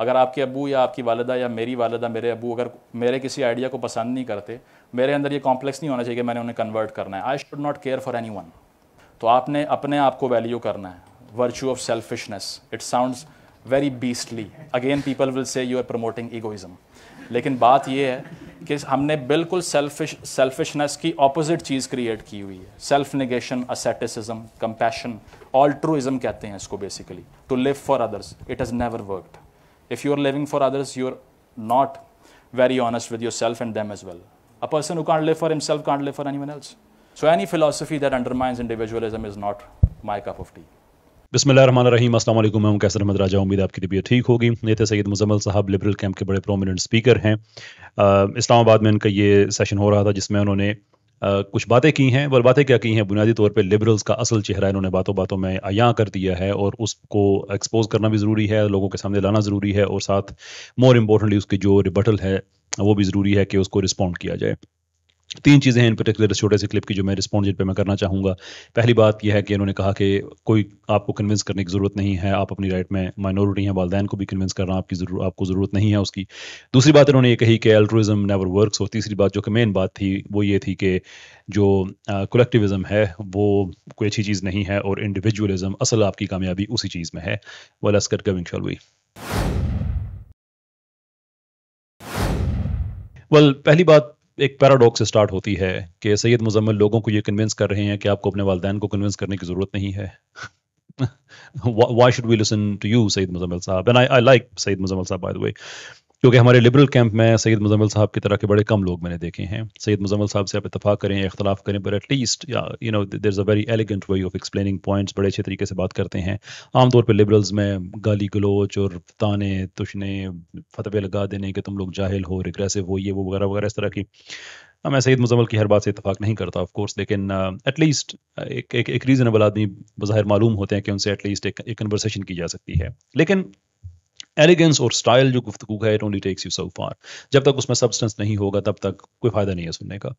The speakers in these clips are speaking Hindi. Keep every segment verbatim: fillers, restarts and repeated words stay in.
अगर आपके अबू या आपकी वालिदा या मेरी वालिदा मेरे अबू अगर मेरे किसी आइडिया को पसंद नहीं करते, मेरे अंदर ये कॉम्प्लेक्स नहीं होना चाहिए कि मैंने उन्हें कन्वर्ट करना है। I should not care for anyone. तो आपने अपने आप को वैल्यू करना है। Virtue of selfishness, it sounds very beastly, again people will say you are promoting egoism, लेकिन बात यह है कि हमने बिल्कुल सेल्फिश सेल्फिशनेस की ऑपोजिट चीज़ क्रिएट की हुई है। Self negation, asceticism, compassion, altruism कहते हैं इसको basically, to live for others. It has never worked. If you are living for others you are not very honest with yourself and them as well. A person who can't live for himself can't live for anyone else. So any philosophy that undermines individualism is not my cup of tea. बिस्मिल्लाहिर्रहमानिर्रहीम, अस्सलाम वालेकुम। मैं हूं कैसर अहमद राजा, उम्मीद आपकी तबीयत ठीक होगी। ये थे सैयद मुज़म्मिल साहब, लिबरल कैंप के बड़े प्रोमिनेंट स्पीकर हैं। इस्लामाबाद में इनका ये सेशन हो रहा था जिसमें उन्होंने आ, कुछ बातें की हैं। वह बातें क्या की हैं? बुनियादी तौर पे लिबरल्स का असल चेहरा इन्होंने बातों बातों में आया कर दिया है और उसको एक्सपोज करना भी ज़रूरी है, लोगों के सामने लाना ज़रूरी है और साथ मोर इम्पोर्टेंटली उसकी जो रिबटल है वो भी ज़रूरी है कि उसको रिस्पॉन्ड किया जाए। तीन चीज़ें हैं इन पर्टिकुलर छोटे से क्लिप की जो मैं रिस्पॉन्ड जिन पर मैं करना चाहूँगा। पहली बात यह है कि इन्होंने कहा कि कोई आपको कन्विंस करने की ज़रूरत नहीं है, आप अपनी राइट में माइनॉरिटी हैं, वालदैन को भी कन्विंस करना आपकी जरूर आपको ज़रूरत नहीं है उसकी। दूसरी बात इन्होंने ये कही कि अल्ट्रुइज्म नेवर वर्क्स। और तीसरी बात जो कि मेन बात थी वो ये थी कि जो कलेक्टिविज़म है वो कोई अच्छी चीज़ नहीं है और इंडिविजुअलिज्म असल आपकी कामयाबी उसी चीज़ में है। वाला स्कर कमिंग शॉल हुई। वेल पहली बात एक पैराडॉक्स स्टार्ट होती है कि सैयद मुज़म्मिल लोगों को ये कन्विंस कर रहे हैं कि आपको अपने वालदैन को कन्विंस करने की ज़रूरत नहीं है। Why should we listen to you Syed Muzammil साहब। And I I like Syed Muzammil साहब बाय द वे, क्योंकि हमारे लिबरल कैंप में सैयद मुज़म्मिल साहब की तरह के बड़े कम लोग मैंने देखे हैं। सैयद मुज़म्मिल साहब से आप इतफाक़ करें, इख्तलाफ करें, but at least you know there is a very elegant way of explaining points, बड़े अच्छे तरीके से बात करते हैं। आमतौर पर लिबरल्स में गाली गलोच और ताने तुशने फतवे लगा देने के तुम लोग जाहिल हो, रिग्रेसिव हो, ये वो वगैरह वगैरह इस तरह की। मैं सैयद मुज़म्मिल की हर बात से इतफाक़ नहीं करता ऑफ कोर्स, लेकिन एटलीस्ट uh, एक एक, एक रीज़नेबल आदमी बज़ाहिर मालूम होते हैं कि उनसे एटलीस्ट एक कन्वर्सेशन की जा सकती है। लेकिन एलिगेंस और स्टाइल जो गुफ्तगू है it only takes you so far. जब तक उसमें सब्सटेंस नहीं होगा तब तक कोई फ़ायदा नहीं है सुनने का।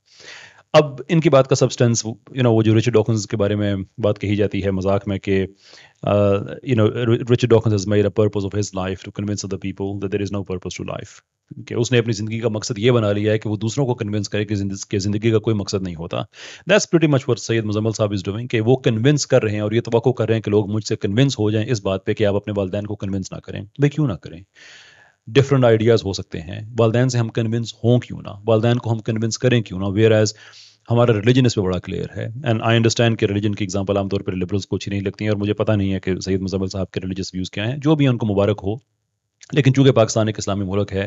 अब इनकी बात का सब्सटेंस यू नो वो जो रिचर्ड डॉकिंस के बारे में बात कही जाती है मजाक में कि you know Richard Dawkins has made a purpose of his life to convince the people that there is no purpose to life. कि उसने अपनी ज़िंदगी का मकसद ये बना लिया है कि वो दूसरों को कन्विंस करे कि ज़िंदगी का कोई मकसद नहीं होता। That's pretty much what Syed Muzammil साहब इज़ डूइंग, कि वो कन्विंस कर रहे हैं और ये तवक्को कर रहे हैं कि लोग मुझसे कन्विंस हो जाएं इस बात पे कि आप अपने वालदैन को कन्विंस ना करें। भाई क्यों ना करें? डिफरेंट आइडियाज़ हो सकते हैं, वालदैन से हम कन्विंस हों क्यों ना, वालदैन को हम कन्विंस करें क्यों ना। वेयर एज़ हमारा रिलीजन इस पर बड़ा क्लियर है। एंड आई अंडरस्टैंड कि रिलीजन की एग्जाम्पल आमतौर पर लिबरल्स को अच्छी नहीं लगती हैं और मुझे पता नहीं है कि सैयद मुज़म्मिल साहब के रिलीजियस व्यूज़ क्या हैं, जो भी उनको मुबारक हो। लेकिन चूँकि पाकिस्तान एक इस्लामी मुल्क है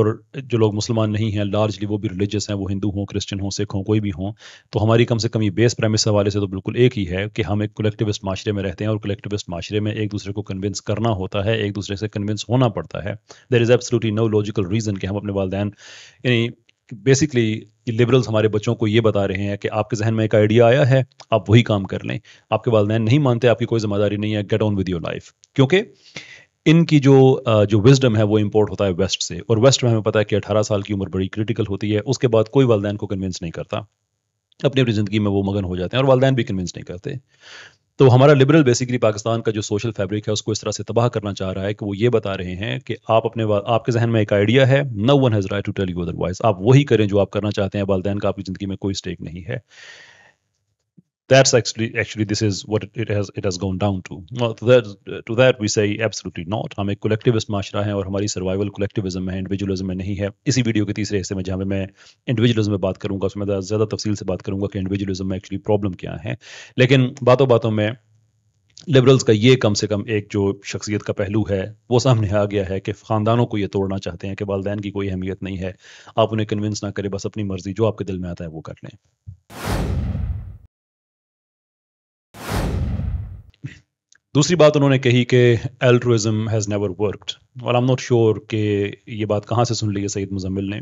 और जो लोग मुसलमान नहीं हैं लार्जली वो भी रिलीजियस हैं, वो हिंदू हों, क्रिश्चियन हों, सिख हों, कोई भी हों, तो हमारी कम से कम ये बेस प्रेमिस हवाले से तो बिल्कुल एक ही है कि हम एक कलेक्टिविस्ट माशरे में रहते हैं और कलेक्टिविस्ट माशरे में एक दूसरे को कन्विंस करना होता है, एक दूसरे से कन्विंस होना पड़ता है। There is absolutely no logical reason कि हम अपने वालदैन यानी बेसिकली लिबरल्स हमारे बच्चों को ये बता रहे हैं कि आपके जहन में एक आइडिया आया है, आप वही काम कर लें, आपके वालदैन नहीं मानते, आपकी कोई जिम्मेदारी नहीं है, get on with your life. क्योंकि इनकी जो जो विजडम है वो इंपोर्ट होता है वेस्ट से और वेस्ट में हमें पता है कि अठारह साल की उम्र बड़ी क्रिटिकल होती है, उसके बाद कोई वालदैन को कन्विंस नहीं करता, अपनी अपनी ज़िंदगी में वो मगन हो जाते हैं और वालदैन भी कन्विंस नहीं करते। तो हमारा लिबरल बेसिकली पाकिस्तान का जो सोशल फैब्रिक है उसको इस तरह से तबाह करना चाह रहा है कि वो ये बता रहे हैं कि आप अपने आपके जहन में एक आइडिया है, no one has right to tell you otherwise, आप वही करें जो आप करना चाहते हैं, वालदैन का आपकी ज़िंदगी में कोई स्टेक नहीं है। That's actually actually this is what it has it has gone down to. Well, to that to that we say absolutely not. हम एक collectivist माशरा हैं और हमारी survival collectivism है, individualism में नहीं है। इसी वीडियो के तीसरे हिस्से में जहाँ पे मैं individualism में बात करूँगा उसमें ज़्यादा तफसील से बात करूँगा कि individualism में actually problem क्या है। लेकिन बातों बातों में लिबरल्स का ये कम से कम एक जो शख्सियत का पहलू है वो सामने आ गया है कि ख़ानदानों को ये तोड़ना चाहते हैं कि वालदैन की कोई अहमियत नहीं है, आप उन्हें कन्विंस ना करें, बस अपनी मर्जी जो आपके दिल में आता है वो कर लें। दूसरी बात उन्होंने कही कि एल्ट्रुइज्म हैज़ नेवर वर्कड। और आई एम नॉट श्योर कि ये बात कहाँ से सुन ली है सैयद मुज़म्मिल ने।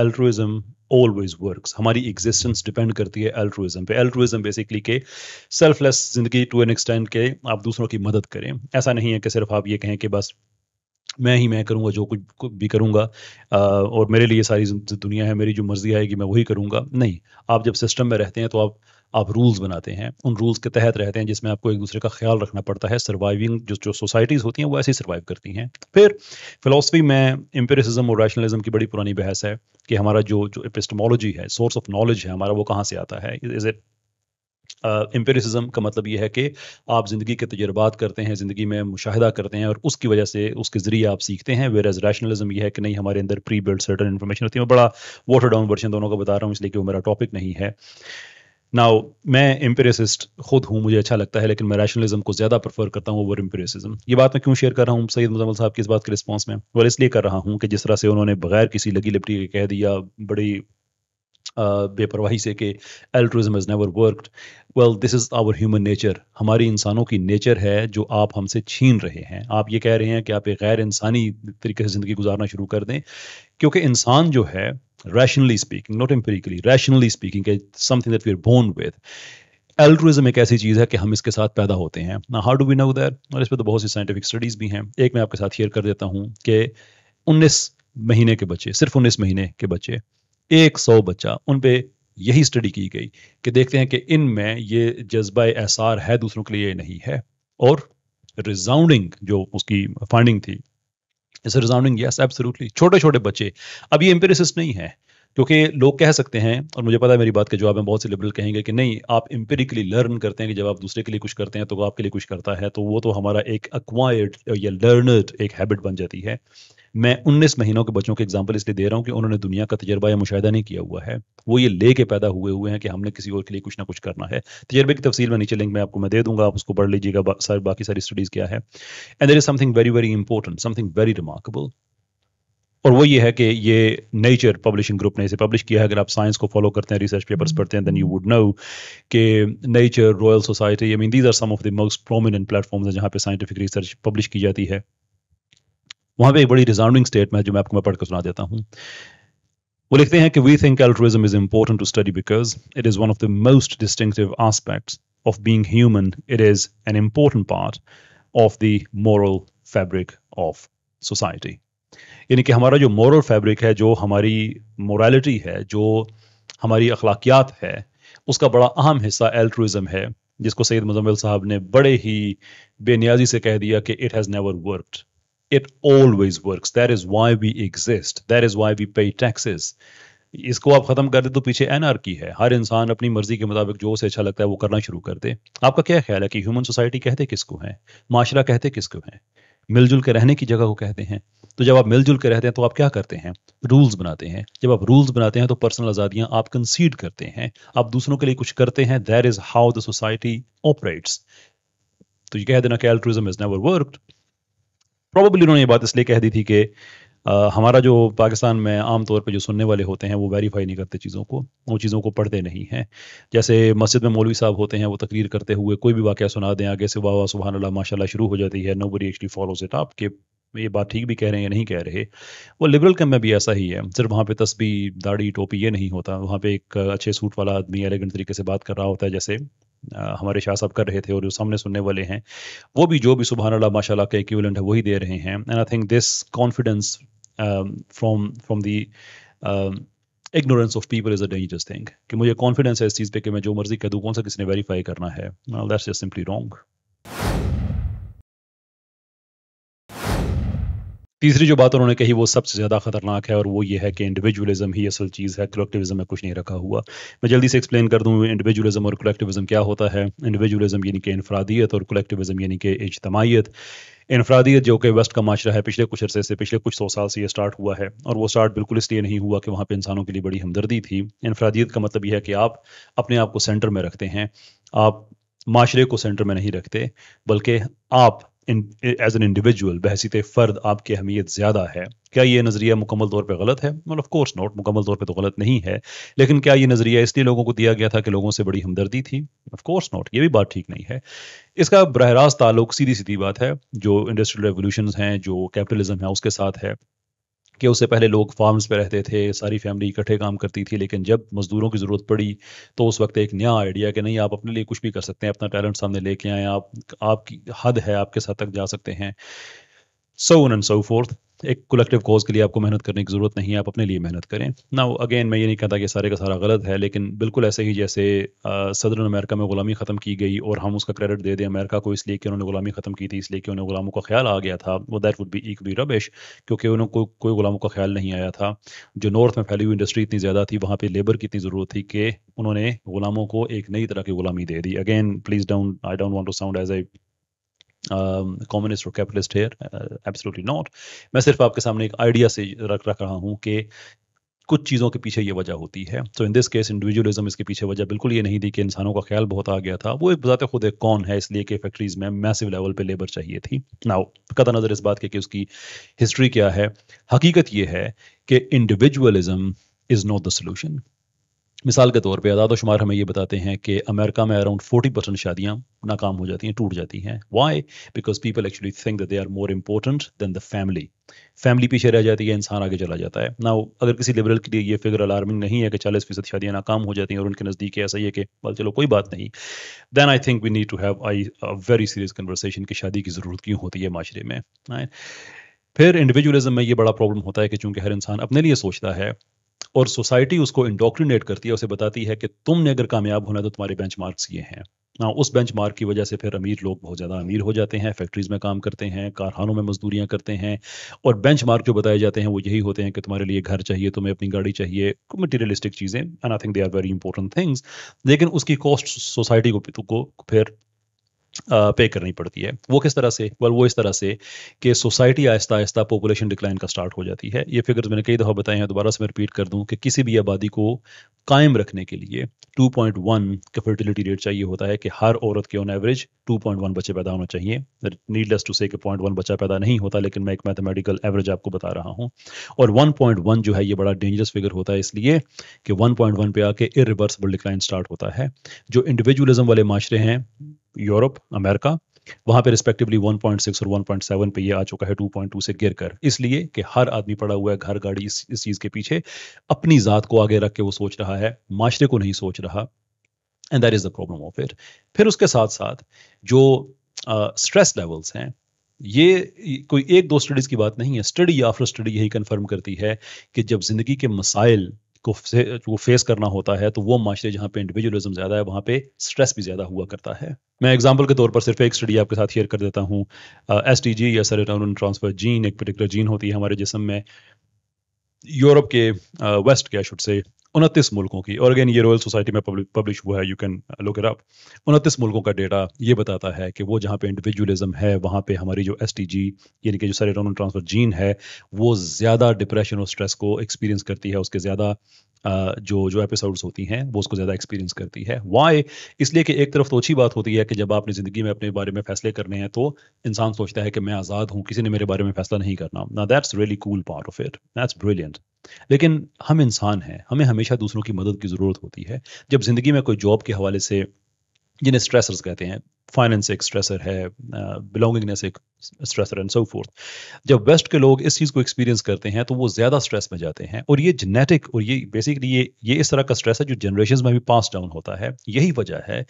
एल्ट्रुइज्म ऑलवेज वर्क्स, हमारी एग्जिस्टेंस डिपेंड करती है एल्ट्रुइज्म पे। एल्ट्रुइज्म बेसिकली के सेल्फलेस जिंदगी टू एन एक्सटेंट के आप दूसरों की मदद करें। ऐसा नहीं है कि सिर्फ आप ये कहें कि बस मैं ही मैं करूँगा, जो कुछ भी करूँगा और मेरे लिए सारी दुनिया है, मेरी जो मर्जी आएगी मैं वही करूँगा, नहीं। आप जब सिस्टम में रहते हैं तो आप आप रूल्स बनाते हैं, उन रूल्स के तहत रहते हैं जिसमें आपको एक दूसरे का ख्याल रखना पड़ता है। सर्वाइविंग जो जो सोसाइटीज़ होती हैं वो ऐसे ही सर्वाइव करती हैं। फिर फिलॉसफी में एम्पिरिसिज्म और रैशनलिज्म की बड़ी पुरानी बहस है कि हमारा जो जो एपिस्टेमोलॉजी है, सोर्स ऑफ नॉलेज है हमारा, वो कहाँ से आता है। इज़ इट एम्पिरिसिज्म uh, का मतलब यह है कि आप ज़िंदगी के तजुर्बात करते हैं, ज़िंदगी में मुशाहिदा करते हैं और उसकी वजह से उसके ज़रिए आप सीखते हैं। वेयर एज रैशनलिज्म यह है कि नहीं, हमारे अंदर प्री बिल्ड सर्टन इन्फॉर्मेशन होती है। मैं बड़ा वाटर डाउन वर्जन दोनों का बता रहा हूँ इसलिए कि वो मेरा टॉपिक नहीं है। नाउ मैं एम्पिरिसिस्ट खुद हूँ, मुझे अच्छा लगता है, लेकिन मैं रैशनलिज्म को ज़्यादा प्रेफर करता हूँ ओवर एम्पिरिसिज्म। ये बात मैं क्यों शेयर कर रहा हूँ सैयद मुज़म्मिल साहब की इस बात के रिस्पॉन्स में? और इसलिए कर रहा हूँ कि जिस तरह से उन्होंने बगैर किसी लगी लिपटी के कह दिया बड़ी Uh, बेपरवाही से कि altruism has never worked. Well, this is our human nature. हमारी इंसानों की नेचर है जो आप हमसे छीन रहे हैं। आप ये कह रहे हैं कि आप एक गैर इंसानी तरीके से ज़िंदगी गुजारना शुरू कर दें, क्योंकि इंसान जो है rationally speaking, not empirically, rationally speaking, something that we are born with. Altruism एक ऐसी चीज़ है कि हम इसके साथ पैदा होते हैं ना। How do we know that? और इस पर तो बहुत सी साइंटिफिक स्टडीज़ भी हैं। एक मैं आपके साथ शेयर कर देता हूँ कि उन्नीस महीने के बच्चे, सिर्फ उन्नीस महीने के बच्चे, एक सौ बच्चा, उन पे यही स्टडी की गई कि देखते हैं कि इनमें ये जज्बा एहसार है दूसरों के लिए नहीं है। और रिजाउंडिंग जो उसकी फाइंडिंग थी, इस रिजाउंडिंग यस एब्सोल्युटली, छोटे छोटे बच्चे। अब ये एम्पिरिसिस्ट नहीं है, क्योंकि लोग कह सकते हैं, और मुझे पता है मेरी बात के जवाब में बहुत से लिबरल कहेंगे कि नहीं, आप एम्पिरिकली लर्न करते हैं कि जब आप दूसरे के लिए कुछ करते हैं तो आपके लिए कुछ करता है, तो वो तो हमारा एक एक्वायर्ड या लर्नड एक हैबिट बन जाती है। मैं उन्नीस महीनों के बच्चों के एग्जाम्पल इसलिए दे रहा हूँ कि उन्होंने दुनिया का तजर्बा या मुशाहिदा नहीं किया हुआ है, वो ये लेके पैदा हुए हुए हैं कि हमने किसी और के लिए कुछ ना कुछ करना है। तजर्बे की तफसील में नीचे लिंक मैं आपको मैं दे दूंगा, आप उसको पढ़ लीजिएगा, बा, सार, बाकी सारी स्टडीज़ क्या है। And there is something very very important, something very remarkable, और वो ये है कि ये नेचर पब्लिशिंग ग्रुप ने इसे पब्लिश किया है। अगर आप साइंस को फॉलो करते हैं, रिसर्च पेपर्स पढ़ते हैं, देन यू वुड नो कि nature, royal society, I mean these are some of the most prominent platforms हैं जहाँ पे साइंटिफिक रिसर्च पब्लिश की जाती है। वहाँ पे एक बड़ी रिजाउंडिंग स्टेटमेंट है जो मैं आपको मैं पढ़कर सुना देता हूँ। वो लिखते हैं कि we think altruism is important to study because it is one of the most distinctive aspects of being human, it is an important part of the moral fabric of society. यानी कि हमारा जो मॉरल फैब्रिक है, जो हमारी मोरालिटी है, जो हमारी अखलाकियात है, उसका बड़ा अहम हिस्सा एल्ट्रुइज्म है, जिसको सैयद मुज़म्मिल साहब ने बड़े ही बेनियाजी से कह दिया कि it has never worked. It always works. That is why we exist. That is why we pay taxes. इसको आप ख़त्म कर दे तो पीछे एनार्की है। हर इंसान अपनी मर्जी के मुताबिक जो उसे अच्छा लगता है वो करना शुरू कर दे। आपका क्या ख्याल है कि ह्यूमन सोसाइटी कहते किसको हैं? माशरा कहते किसको हैं? मिलजुल के रहने की जगह को कहते हैं। तो जब आप मिलजुल के रहते हैं तो आप क्या करते हैं? रूल्स बनाते हैं। जब आप रूल्स बनाते हैं तो पर्सनल आज़ादियाँ आप कंसीड करते हैं, आप दूसरों के लिए कुछ करते हैं। That is how the society operates. तो ये कह देना कि altruism is never worked, probably उन्होंने ये बात इसलिए कह दी थी कि आ, हमारा जो पाकिस्तान में आमतौर पे जो सुनने वाले होते हैं वो वेरीफाई नहीं करते चीज़ों को, वो चीज़ों को पढ़ते नहीं हैं। जैसे मस्जिद में मौलवी साहब होते हैं, वो तकरीर करते हुए कोई भी वाक़या सुना दें, आगे से वाह वाह सुभान अल्लाह माशाल्लाह शुरू हो जाती है। Nobody actually follows it. आप के ये बात ठीक भी कह रहे हैं या नहीं कह रहे, वो लिबरल कैंप में भी ऐसा ही है। सिर्फ वहाँ पे तस्बीह, दाढ़ी, टोपी ये नहीं होता, वहाँ पे एक अच्छे सूट वाला आदमी एलिगेंट तरीके से बात कर रहा होता है, जैसे हमारे शाह साहब कर रहे थे। और जो सामने सुनने वाले हैं वो भी जो भी सुभान अल्लाह माशाल्लाह के इक्विवेलेंट है वही दे रहे हैं। And I think this confidence from from the ignorance of people is a dangerous thing, कि मुझे कॉन्फिडेंस है इस चीज़ पे कि मैं जो मर्जी कह दूँ, कौन सा किसने वेरीफाई करना है। That's just simply wrong. तीसरी जो बात उन्होंने कही वो सबसे ज़्यादा खतरनाक है, और वो ये है कि इंडिविजुअलिज्म ही असल चीज़ है, कलेक्टिविज्म में कुछ नहीं रखा हुआ। मैं जल्दी से एक्सप्लेन कर दूँ इंडिविजुअलिज्म और कलेक्टिविज्म क्या होता है। इंडिविजुअलिज्म यानी कि इनफरादियत, और कलेक्टिविज्म यानी कि इज्तमाइयत। इनफरादियत जो कि वेस्ट का माशरा है, पिछले कुछ अरसे से, पिछले कुछ सौ साल से ये स्टार्ट हुआ है, और वो स्टार्ट बिल्कुल इसलिए नहीं हुआ कि वहाँ पे इंसानों के लिए बड़ी हमदर्दी थी। इनफरादियत का मतलब यह है कि आप अपने आप को सेंटर में रखते हैं, आप माशरे को सेंटर में नहीं रखते, बल्कि आप एज एन इंडिविजुअल बहसीते फ़र्द आपकी अहमियत ज़्यादा है। क्या ये नज़रिया मुकम्मल तौर पे गलत है? वेल ऑफ कोर्स नॉट, मुकम्मल तौर पे तो गलत नहीं है, लेकिन क्या ये नज़रिया इसलिए लोगों को दिया गया था कि लोगों से बड़ी हमदर्दी थी? ऑफ कोर्स नॉट, ये भी बात ठीक नहीं है। इसका बरह रास्त ताल्लुक, सीधी सीधी बात है, जो इंडस्ट्रियल रेवोल्यूशन हैं, जो कैपिटलिज्म है, उसके साथ है। कि उससे पहले लोग फार्म्स पे रहते थे, सारी फैमिली इकट्ठे काम करती थी, लेकिन जब मज़दूरों की ज़रूरत पड़ी तो उस वक्त एक नया आइडिया कि नहीं, आप अपने लिए कुछ भी कर सकते हैं, अपना टैलेंट सामने लेके आएँ, आप आपकी हद है, आपके साथ तक जा सकते हैं। so on and so forth. एक कलेक्टिव कॉज के लिए आपको मेहनत करने की ज़रूरत नहीं है, आप अपने लिए मेहनत करें ना। अगेन मैं ये नहीं कहता कि सारे का सारा गलत है, लेकिन बिल्कुल ऐसे ही जैसे सदर्न अमेरिका में ग़ुलामी ख़त्म की गई और हम उसका क्रेडिट दे दें अमेरिका को इसलिए कि उन्होंने ग़ुलामी ख़त्म की थी, इसलिए कि उन्हें ग़ुलामों का ख्याल आ गया था, वो दैट वुड बी एक बी रबिश, क्योंकि उन्होंने को, कोई ग़ुलामों का ख्याल नहीं आया था। जो नॉर्थ में फैली हुई इंडस्ट्री इतनी ज़्यादा थी, वहाँ पर लेबर की इतनी ज़रूरत थी कि उन्होंने ग़ुलामों को एक नई तरह की ग़ुलामी दे दी। Again please don't, I don't want to sound as a Um, communist और कैपिटलिस्ट है, एब्सोल्युटली नॉट। मैं सिर्फ आपके सामने एक आइडिया से रख रख रहा हूँ कि कुछ चीज़ों के पीछे ये वजह होती है। तो इन दिस केस इंडिविजुअलिज्म, इसके पीछे वजह बिल्कुल ये नहीं थी कि इंसानों का ख्याल बहुत आ गया था, वो एक बजाते खुद एक कौन है, इसलिए कि फैक्ट्रीज में मैसिव लेवल पे लेबर चाहिए थी। नाउ कदा नज़र इस बात के कि उसकी हिस्ट्री क्या है, हकीकत ये है कि individualism is not the solution. मिसाल के तौर पे आदाद शुमार हमें ये बताते हैं कि अमेरिका में अराउंड चालीस परसेंट शादियाँ नाकाम हो जाती हैं, टूट जाती हैं। Why? Because people actually think that they are more important than the family. Family पीछे रह जाती है, इंसान आगे चला जाता है ना। अगर किसी लिबरल के लिए ये फिगर अलार्मिंग नहीं है कि चालीस फीसद शादियाँ नाकाम हो जाती हैं और उनके नज़दीक ऐसा ही है कि बल चलो कोई बात नहीं, then I think we need to have I very serious conversation कि शादी की ज़रूरत क्यों होती है माशरे में। फिर इंडिविजुअलिज्म में ये बड़ा प्रॉब्लम होता है कि चूँकि हर इंसान अपने लिए सोचता है और सोसाइटी उसको इंडोक्ट्रिनेट करती है, उसे बताती है कि तुमने अगर कामयाब होना है तो तुम्हारे बेंचमार्क्स ये हैं ना। उस बेंचमार्क की वजह से फिर अमीर लोग बहुत ज़्यादा अमीर हो जाते हैं, फैक्ट्रीज़ में काम करते हैं, कारखानों में मजदूरियाँ करते हैं, और बेंचमार्क जो बताए जाते हैं वो यही होते हैं कि तुम्हारे लिए घर चाहिए, तुम्हें अपनी गाड़ी चाहिए, मटीरियलिस्टिक चीज़ें। And I think they are very important things, लेकिन उसकी कॉस्ट सोसाइटी को, को फिर पे uh, करनी पड़ती है। वो किस तरह से? वेल well, वो इस तरह से कि society Aahista Aahista population decline का स्टार्ट हो जाती है। ये फिगर्स मैंने कई दफ़ा बताए हैं, दोबारा से मैं रिपीट कर दूं कि किसी भी आबादी को कायम रखने के लिए टू पॉइंट वन का फर्टिलिटी रेट चाहिए होता है, कि हर औरत के on average two point one बच्चे पैदा होने चाहिए। नीडलेस टू से कि पॉइंट वन बच्चा पैदा नहीं होता, लेकिन मैं एक मैथमेटिकल एवरेज आपको बता रहा हूँ। और वन पॉइंट वन जो है ये बड़ा डेंजरस फिगर होता है, इसलिए कि वन पॉइंट वन पे आके इरिवर्सिबल डिक्लाइन स्टार्ट होता है। जो इंडिविजुअलिज्म वाले माशरे हैं, यूरोप, अमेरिका, वहाँ पे रिस्पेक्टिवली वन पॉइंट सिक्स और वन पॉइंट सेवन पे ये आ चुका है टू पॉइंट टू से गिर कर, इसलिए कि हर आदमी पड़ा हुआ है घर गाड़ी इस, इस चीज़ के पीछे, अपनी ज़ात को आगे रख के वो सोच रहा है, माशरे को नहीं सोच रहा। And that is the problem of it. फिर उसके साथ साथ जो स्ट्रेस uh, लेवल्स हैं, ये कोई एक दो स्टडीज़ की बात नहीं है, स्टडी आफ्टर स्टडी यही कन्फर्म करती है कि जब ज़िंदगी के मसाइल को वो फेस करना होता है तो वो माशरे जहाँ पे इंडिविजुअलिज्म ज़्यादा है वहाँ पे स्ट्रेस भी ज़्यादा हुआ करता है। मैं एग्जांपल के तौर पर सिर्फ एक स्टडी आपके साथ शेयर कर देता हूँ। एस टी जी या सेरोटोनिन ट्रांसफर जीन, एक पर्टिकुलर जीन होती है हमारे जिस्म में। यूरोप के वेस्ट के आई शुड से उनतीस मुल्कों की, और अगेन ये रॉयल सोसाइटी में पब्लिश हुआ है, you can look it up. उनतीस मुल्कों का डेटा ये बताता है कि वो जहाँ पे इंडिविजुअलिज्म है वहाँ पे हमारी जो एस टी जी यानी कि जो सेरोटोनिन ट्रांसफर जीन है वो ज़्यादा डिप्रेशन और स्ट्रेस को एक्सपीरियंस करती है, उसके ज़्यादा जो जो एपिसोड्स होती हैं वो उसको ज़्यादा एक्सपीरियंस करती है। वाई? इसलिए कि एक तरफ तो अच्छी बात होती है कि जब आपने ज़िंदगी में अपने बारे में फैसले करने हैं तो इंसान सोचता है कि मैं आज़ाद हूँ, किसी ने मेरे बारे में फैसला नहीं करना। Now that's really cool part of it, that's brilliant. लेकिन हम इंसान हैं, हमें हमेशा दूसरों की मदद की ज़रूरत होती है। जब ज़िंदगी में कोई जॉब के हवाले से, जिन्हें स्ट्रेसर्स कहते हैं, फाइनेंस एक स्ट्रेसर है, बिलोंगिंगनेस एक स्ट्रेसर एंड सो फोर्थ, जब वेस्ट के लोग इस चीज़ को एक्सपीरियंस करते हैं तो वो ज़्यादा स्ट्रेस में जाते हैं। और ये जेनेटिक और ये बेसिकली ये ये इस तरह का स्ट्रेस है जो जनरेशन में भी पास डाउन होता है। यही वजह है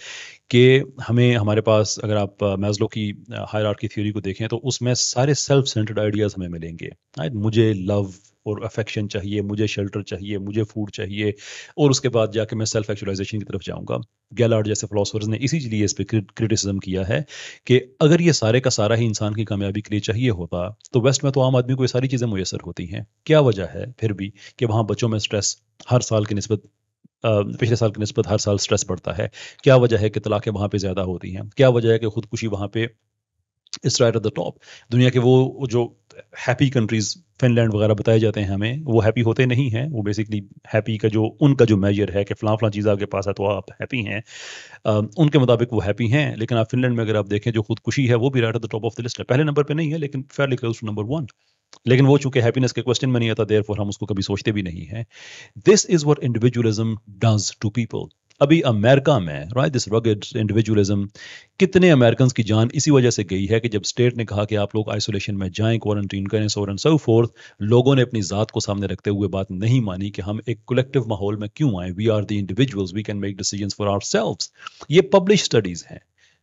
कि हमें, हमारे पास, अगर आप मैस्लो की हायरार्की थ्योरी को देखें तो उसमें सारे सेल्फ सेंटर्ड आइडियाज़ हमें मिलेंगे। मुझे लव और अफेक्शन चाहिए, मुझे शेल्टर चाहिए, मुझे फूड चाहिए, और उसके बाद जाके मैं सेल्फ एक्चुअलाइजेशन की तरफ जाऊंगा। गैलार्ड जैसे फिलोसोफर्स ने इसी लिए इस पे क्रिटिसिज्म किया है कि अगर ये सारे का सारा ही इंसान की कामयाबी के लिए चाहिए होता तो वेस्ट में तो आम आदमी को ये सारी चीज़ें मुयसर होती हैं। क्या वजह है फिर भी कि वहाँ बच्चों में स्ट्रेस हर साल की निस्बत Uh, पिछले साल की निस्बत हर साल स्ट्रेस बढ़ता है? क्या वजह है कि तलाक़ें वहाँ पे ज़्यादा होती हैं? क्या वजह है कि खुदकुशी वहाँ पे it's right at the top? दुनिया के वो जो हैप्पी कंट्रीज़, फिनलैंड वगैरह बताए जाते हैं हमें, वो हैप्पी होते नहीं हैं। वो बेसिकली हैप्पी का जो उनका जो मेजर है कि फ़लाँ फ़लाँ चीज़ आपके पास है तो आप हैप्पी हैं, uh, उनके मुताबिक वो हैप्पी हैं। लेकिन आप फिनलैंड में अगर आप देखें, जो खुदकुशी है वो भी right at the top of the list है, पहले नंबर पर नहीं है लेकिन fairly close to number one. लेकिन वो चूंकि हैप्पीनेस के क्वेश्चन में नहीं आता, देयरफॉर हम उसको कभी सोचते भी नहीं हैं। This is what individualism does to people. अभी अमेरिका में राइट, दिस रगेड इंडिविजुअलिज्म, कितने अमेरिकन की जान इसी वजह से गई है कि जब स्टेट ने कहा कि आप लोग आइसोलेशन में जाएं, क्वारंटीन करें, so on and so forth, लोगों ने अपनी ज़ात को सामने रखते हुए बात नहीं मानी कि हम एक कलेक्टिव माहौल में क्यों आए, we are the individuals, we can make decisions for ourselves. ये पब्लिश स्टडीज़ हैं।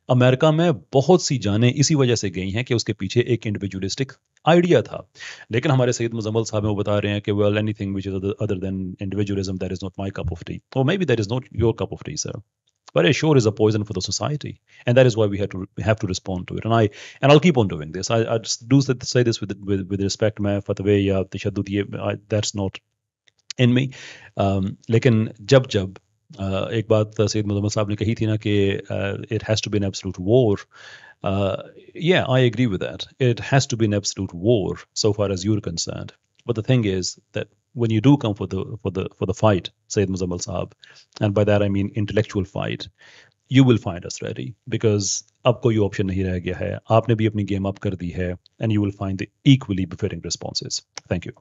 अमेरिका में बहुत सी जानें इसी वजह से गई हैं कि उसके पीछे एक इंडिविजुअलिस्टिक आइडिया था। लेकिन हमारे सैयद मुजम्मिल साहब वो बता रहे हैं कि well anything which is other than individualism that is not my cup of tea, और maybe that is not your cup of tea sir, but it sure is a poison for the society, and that is why we have to we have to respond to it. And I and I'll keep on doing this. I, I just do say this with with with respect, मैं फतवे या तशद्दुद ये that's not in me. Um, लेकिन जब जब uh, एक बात सैयद मुजम्मिल साहब ने कही थी ना कि uh, it has to be an absolute war. Uh, yeah, I agree with that. It has to be an absolute war so far as you're concerned. But the thing is that when you do come for the for the for the fight, Sayed Muzammil Sahab, and by that I mean intellectual fight, you will find us ready, because ab koi option nahi reh gaya hai, aapne bhi apni game up kar di hai, and you will find the equally befitting responses. Thank you.